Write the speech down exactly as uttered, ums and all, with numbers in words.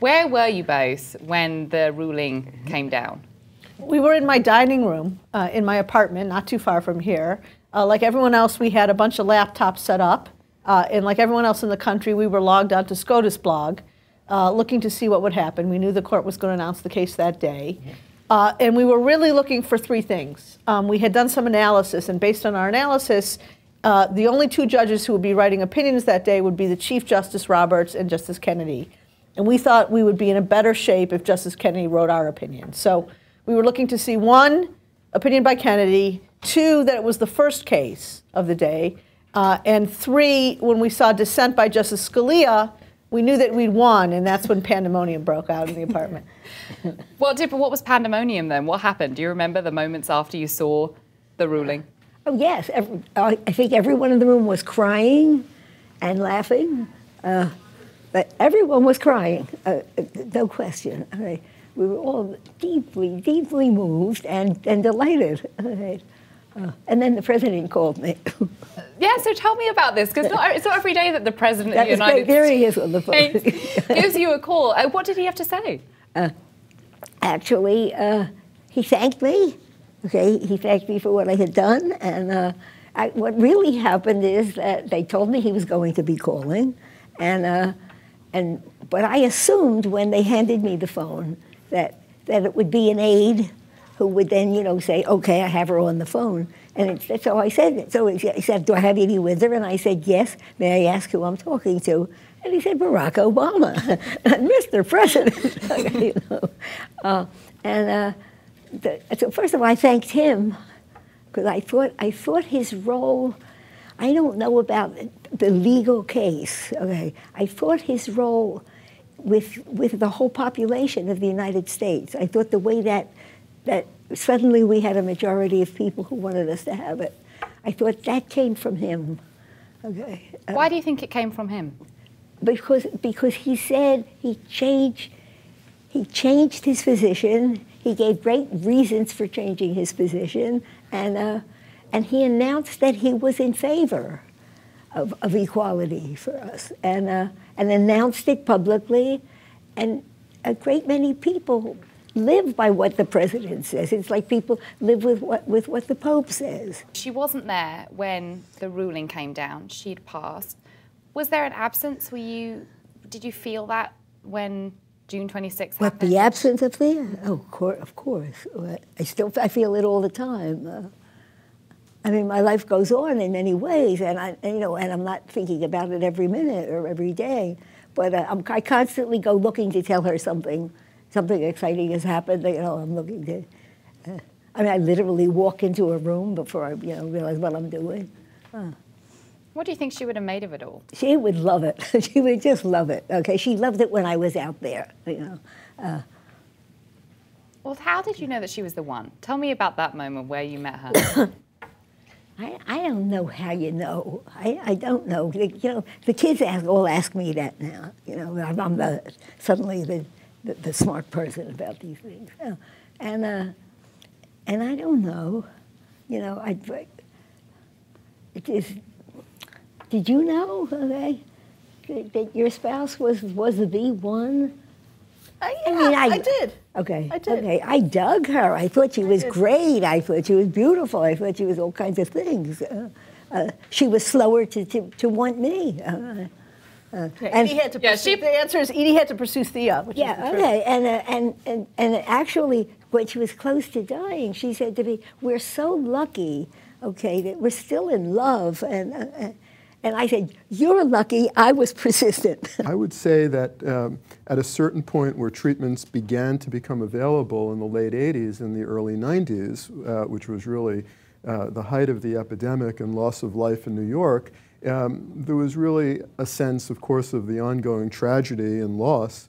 Where were you both when the ruling came down? We were in my dining room, uh, in my apartment, not too far from here. Uh, like everyone else, we had a bunch of laptops set up. Uh, and like everyone else in the country, we were logged onto SCOTUSblog, uh, looking to see what would happen. We knew the court was going to announce the case that day. Uh, and we were really looking for three things. Um, we had done some analysis, and based on our analysis, uh, the only two judges who would be writing opinions that day would be the Chief Justice Roberts and Justice Kennedy. And we thought we would be in a better shape if Justice Kennedy wrote our opinion. So we were looking to see, one, opinion by Kennedy, two, that it was the first case of the day, uh, and three, when we saw dissent by Justice Scalia, we knew that we'd won, and that's when pandemonium broke out in the apartment. Well, Dipper, what was pandemonium then? What happened? Do you remember the moments after you saw the ruling? Oh, yes. I think everyone in the room was crying and laughing. Uh, But everyone was crying, uh, no question. Right. We were all deeply, deeply moved and, and delighted. Right. Uh, and then the president called me. Yeah, so tell me about this, because it's not every day that the president that of the United States on the phone. gives you a call. Uh, what did he have to say? Uh, actually, uh, he thanked me. Okay, he thanked me for what I had done. And uh, I, what really happened is that they told me he was going to be calling. And... Uh, And, but I assumed when they handed me the phone that, that it would be an aide who would then, you know, say, okay, I have her on the phone. And it, so I said it. So he said, do I have Edie Windsor? And I said, yes. May I ask who I'm talking to? And he said, Barack Obama, Mister President. You know. uh, and uh, the, so first of all, I thanked him because I thought, I thought his role, I don't know about the legal case, okay. I thought his role with, with the whole population of the United States, I thought the way that, that suddenly we had a majority of people who wanted us to have it, I thought that came from him, okay. Um, Why do you think it came from him? Because, because he said he changed, he changed his position, he gave great reasons for changing his position, and uh, And he announced that he was in favor of, of equality for us, and, uh, and announced it publicly. And a great many people live by what the president says. It's like people live with what, with what the Pope says. She wasn't there when the ruling came down. She'd passed. Was there an absence? Were you, did you feel that when June twenty-sixth happened? What, the absence of Thea? Oh, of course. I still I feel it all the time. Uh, I mean, my life goes on in many ways, and I, you know, and I'm not thinking about it every minute or every day, but uh, I'm, I constantly go looking to tell her something, something exciting has happened. You know, I'm looking to. Uh, I mean, I literally walk into a room before I, you know, realize what I'm doing. Huh. What do you think she would have made of it all? She would love it. She would just love it. Okay, she loved it when I was out there. You know. Uh, well, how did you know that she was the one? Tell me about that moment where you met her. I, I don't know how you know. I, I don't know. The, you know, the kids ask, all ask me that now. You know, I'm, I'm the, suddenly the, the, the smart person about these things. You know, and uh, and I don't know. You know, I. It is. Did you know? Okay, that, that your spouse was was the one. I, yeah, I mean, I, I did. Okay. I did. Okay. I dug her. I thought she was I great. I thought she was beautiful. I thought she was all kinds of things. Uh, uh, she was slower to, to, to want me. Uh, uh, okay. And Edie had to yeah, pursue, she, the answer is Edie had to pursue Thea, which yeah, is the okay. And, uh, and, and, and actually, when she was close to dying, she said to me, we're so lucky, okay, that we're still in love. And, uh, and I said, you're lucky. I was persistent. I would say that um, at a certain point where treatments began to become available in the late eighties and the early nineties, uh, which was really uh, the height of the epidemic and loss of life in New York, um, there was really a sense, of course, of the ongoing tragedy and loss.